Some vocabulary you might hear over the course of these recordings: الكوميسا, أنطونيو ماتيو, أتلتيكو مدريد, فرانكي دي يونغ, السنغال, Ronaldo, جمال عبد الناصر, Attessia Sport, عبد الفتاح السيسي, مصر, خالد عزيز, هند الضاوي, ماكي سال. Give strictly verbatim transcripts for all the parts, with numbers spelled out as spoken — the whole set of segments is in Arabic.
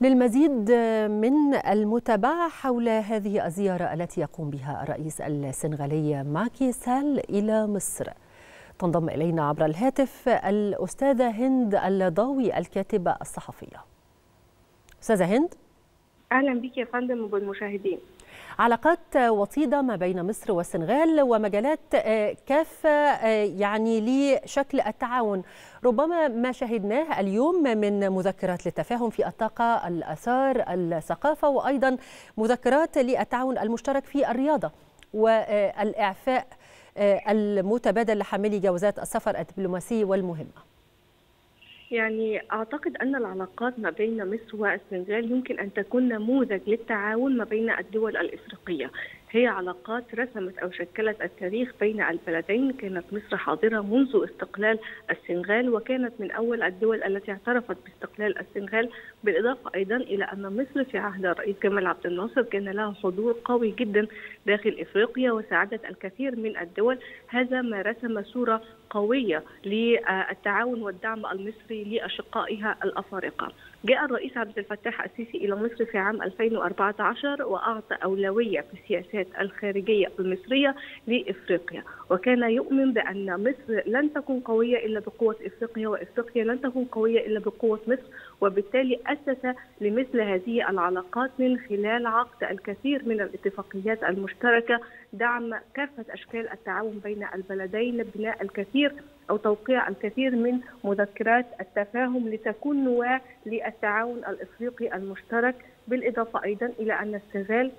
للمزيد من المتابعة حول هذه الزيارة التي يقوم بها الرئيس السنغالي ماكي سال إلى مصر، تنضم إلينا عبر الهاتف الأستاذة هند الضاوي الكاتبة الصحفية. أستاذة هند، أهلا بك يا فندم وبالمشاهدين. علاقات وطيدة ما بين مصر والسنغال ومجالات كافة يعني لشكل التعاون، ربما ما شهدناه اليوم من مذكرات للتفاهم في الطاقة، الآثار، الثقافة، وأيضا مذكرات للتعاون المشترك في الرياضة والإعفاء المتبادل لحاملي جوازات السفر الدبلوماسي والمهمة. يعني أعتقد أن العلاقات ما بين مصر والسنغال يمكن أن تكون نموذج للتعاون ما بين الدول الإفريقية. هي علاقات رسمت أو شكلت التاريخ بين البلدين. كانت مصر حاضرة منذ استقلال السنغال، وكانت من أول الدول التي اعترفت باستقلال السنغال، بالإضافة أيضا إلى أن مصر في عهد الرئيس جمال عبد الناصر كان لها حضور قوي جدا داخل إفريقيا وساعدت الكثير من الدول. هذا ما رسم صورة قوية للتعاون والدعم المصري لأشقائها الأفارقة. جاء الرئيس عبد الفتاح السيسي إلى مصر في عام ألفين وأربعة عشر وأعطى أولوية في السياسات الخارجية المصرية لإفريقيا، وكان يؤمن بأن مصر لن تكون قوية إلا بقوة إفريقيا، وإفريقيا لن تكون قوية إلا بقوة مصر، وبالتالي أسس لمثل هذه العلاقات من خلال عقد الكثير من الاتفاقيات المشتركة، دعم كافة أشكال التعاون بين البلدين، بناء الكثير أو توقيع الكثير من مذكرات التفاهم لتكون نواة للتعاون الإفريقي المشترك. بالإضافة أيضا إلى أن السنغال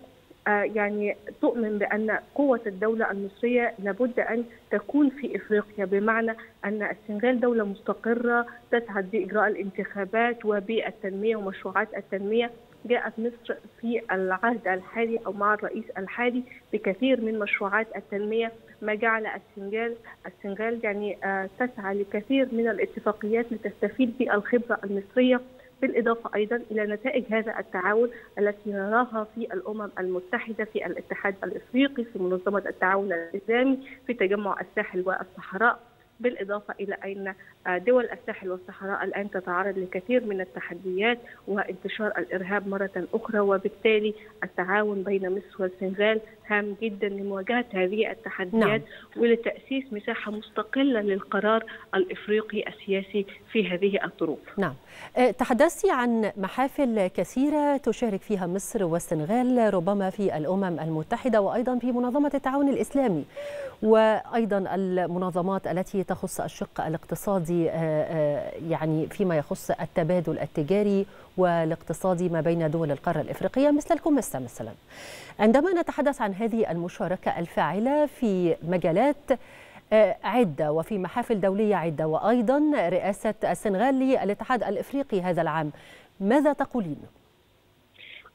يعني تؤمن بأن قوة الدولة المصرية لابد أن تكون في إفريقيا، بمعنى أن السنغال دولة مستقرة تسعد بإجراء الانتخابات وبالتنمية ومشروعات التنمية. جاءت مصر في العهد الحالي أو مع الرئيس الحالي بكثير من مشروعات التنمية، ما جعل السنغال السنغال يعني تسعى لكثير من الاتفاقيات لتستفيد بالخبرة المصرية. بالإضافة أيضا إلى نتائج هذا التعاون التي نراها في الأمم المتحدة، في الاتحاد الإفريقي، في منظمة التعاون الإسلامي، في تجمع الساحل والصحراء. بالإضافة إلى أن دول الساحل والصحراء الآن تتعرض لكثير من التحديات وانتشار الإرهاب مرة أخرى، وبالتالي التعاون بين مصر والسنغال هام جدا لمواجهة هذه التحديات. نعم. ولتأسيس مساحة مستقلة للقرار الإفريقي السياسي في هذه الظروف. نعم، تحدثتي عن محافل كثيرة تشارك فيها مصر والسنغال، ربما في الأمم المتحدة وأيضا في منظمة التعاون الإسلامي وأيضا المنظمات التي تخص الشق الاقتصادي، يعني فيما يخص التبادل التجاري والاقتصادي ما بين دول القارة الإفريقية مثل الكوميسا مثلا. عندما نتحدث عن هذه المشاركة الفاعلة في مجالات عدة وفي محافل دولية عدة وأيضا رئاسة السنغال للاتحاد الإفريقي هذا العام، ماذا تقولين؟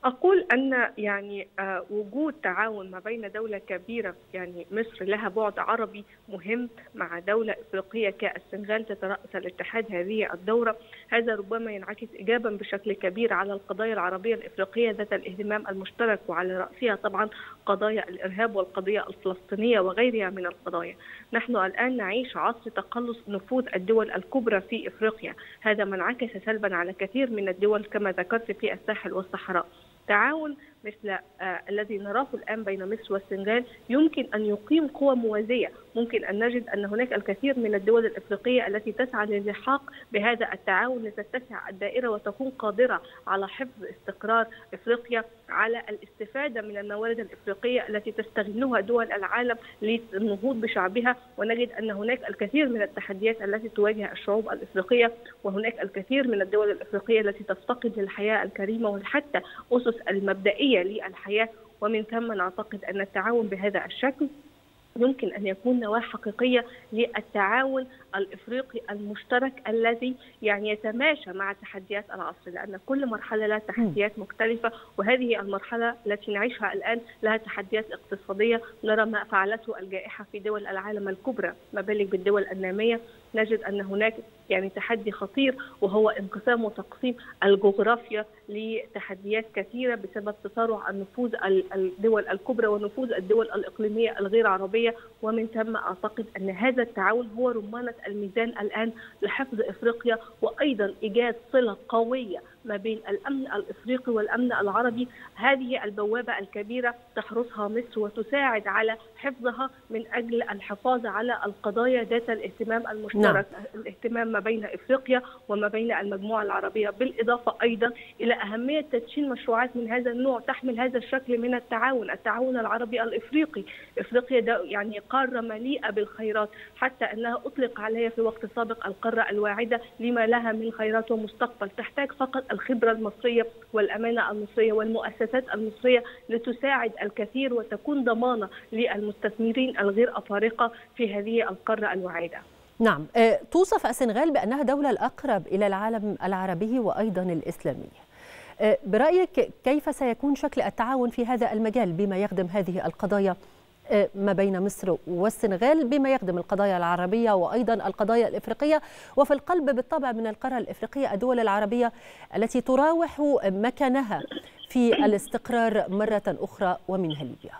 أقول أن يعني وجود تعاون ما بين دولة كبيرة يعني مصر لها بعد عربي مهم مع دولة إفريقية كالسنغال تترأس الاتحاد هذه الدورة، هذا ربما ينعكس إيجابا بشكل كبير على القضايا العربية الإفريقية ذات الاهتمام المشترك، وعلى رأسها طبعا قضايا الإرهاب والقضية الفلسطينية وغيرها من القضايا. نحن الآن نعيش عصر تقلص نفوذ الدول الكبرى في إفريقيا، هذا ما انعكس سلبا على كثير من الدول كما ذكرت في الساحل والصحراء. تعاون مثل آه الذي نراه الآن بين مصر والسنغال يمكن أن يقيم قوى موازية. ممكن أن نجد أن هناك الكثير من الدول الإفريقية التي تسعى للحاق بهذا التعاون لتتسع الدائرة وتكون قادرة على حفظ استقرار إفريقيا، على الاستفادة من الموارد الإفريقية التي تستغلها دول العالم للنهوض بشعبها. ونجد أن هناك الكثير من التحديات التي تواجه الشعوب الإفريقية، وهناك الكثير من الدول الإفريقية التي تفتقد للحياة الكريمة وحتى أسس المبدئية للحياة. ومن ثم نعتقد أن التعاون بهذا الشكل يمكن أن يكون نواة حقيقية للتعاون الإفريقي المشترك الذي يعني يتماشى مع تحديات العصر، لأن كل مرحلة لها تحديات مختلفة، وهذه المرحلة التي نعيشها الآن لها تحديات اقتصادية. نرى ما فعلته الجائحة في دول العالم الكبرى، ما بالك بالدول النامية. نجد أن هناك يعني تحدي خطير وهو انقسام وتقسيم الجغرافيا لتحديات كثيرة بسبب تسارع النفوذ الدول الكبرى ونفوذ الدول الإقليمية الغير عربية. ومن ثم أعتقد أن هذا التعاون هو رمانة الميزان الآن لحفظ إفريقيا، وأيضا إيجاد صلة قوية ما بين الأمن الإفريقي والأمن العربي. هذه البوابة الكبيرة تحرسها مصر وتساعد على حفظها من أجل الحفاظ على القضايا ذات الاهتمام المشترك، نعم. الاهتمام ما بين إفريقيا وما بين المجموعة العربية، بالإضافة أيضا إلى أهمية تدشين مشروعات من هذا النوع تحمل هذا الشكل من التعاون، التعاون العربي الإفريقي. إفريقيا ده يعني قارة مليئة بالخيرات، حتى أنها أطلق عليها في وقت سابق القارة الواعدة لما لها من خيرات ومستقبل. تحتاج فقط الخبرة المصرية والأمانة المصرية والمؤسسات المصرية لتساعد الكثير وتكون ضمانة للمستثمرين الغير أفارقة في هذه القارة الواعدة. نعم، توصف السنغال بأنها دولة الأقرب إلى العالم العربي وأيضا الإسلامي. برأيك كيف سيكون شكل التعاون في هذا المجال بما يخدم هذه القضايا ما بين مصر والسنغال، بما يخدم القضايا العربية وأيضا القضايا الإفريقية، وفي القلب بالطبع من القارة الإفريقية الدول العربية التي تراوح مكانها في الاستقرار مرة أخرى ومنها ليبيا؟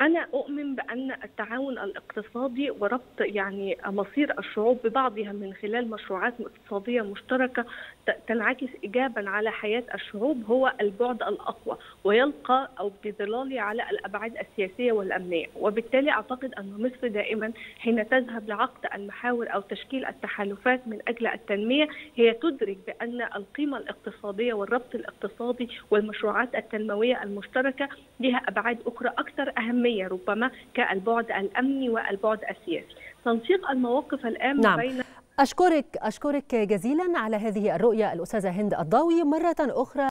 أنا أؤمن بأن التعاون الاقتصادي وربط يعني مصير الشعوب ببعضها من خلال مشروعات اقتصادية مشتركة تنعكس إيجابا على حياة الشعوب هو البعد الأقوى، ويلقى أو بظلاله على الأبعاد السياسية والأمنية. وبالتالي أعتقد أن مصر دائما حين تذهب لعقد المحاور أو تشكيل التحالفات من أجل التنمية هي تدرك بأن القيمة الاقتصادية والربط الاقتصادي والمشروعات التنموية المشتركة لها أبعاد أخرى أكثر أهمية ربما كالبعد الأمني والبعد السياسي. تنسيق المواقف الآن، نعم. بين أشكرك أشكرك جزيلا على هذه الرؤية الأستاذة هند الضاوي مرة أخرى.